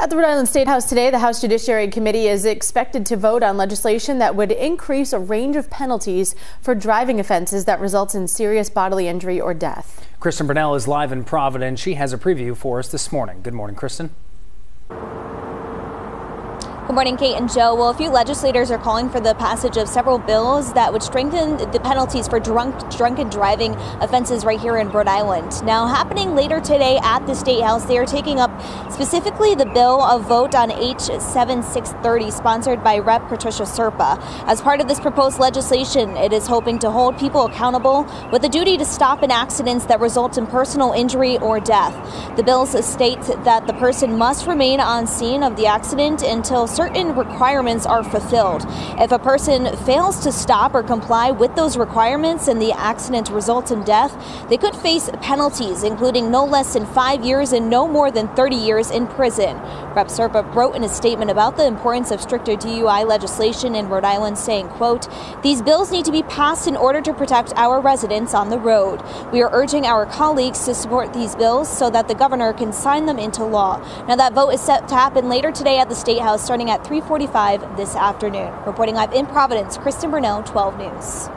At the Rhode Island State House today, the House Judiciary Committee is expected to vote on legislation that would increase a range of penalties for driving offenses that results in serious bodily injury or death. Kristen Brunell is live in Providence. She has a preview for us this morning. Good morning, Kristen. Good morning, Kate and Joe. Well, a few legislators are calling for the passage of several bills that would strengthen the penalties for drunken driving offenses right here in Rhode Island. Now, happening later today at the State House, they are taking up specifically the bill, a vote on H7630, sponsored by Rep. Patricia Serpa. As part of this proposed legislation, it is hoping to hold people accountable with the duty to stop in accidents that result in personal injury or death. The bill states that the person must remain on scene of the accident until certain requirements are fulfilled. If a person fails to stop or comply with those requirements and the accident results in death, they could face penalties, including no less than 5 years and no more than 30 years in prison. Rep. Serpa wrote in a statement about the importance of stricter DUI legislation in Rhode Island, saying, quote, "These bills need to be passed in order to protect our residents on the road. We are urging our colleagues to support these bills so that the governor can sign them into law." Now, that vote is set to happen later today at the State House, starting at 3:45 this afternoon. Reporting live in Providence, Kristen Brunell, 12 News.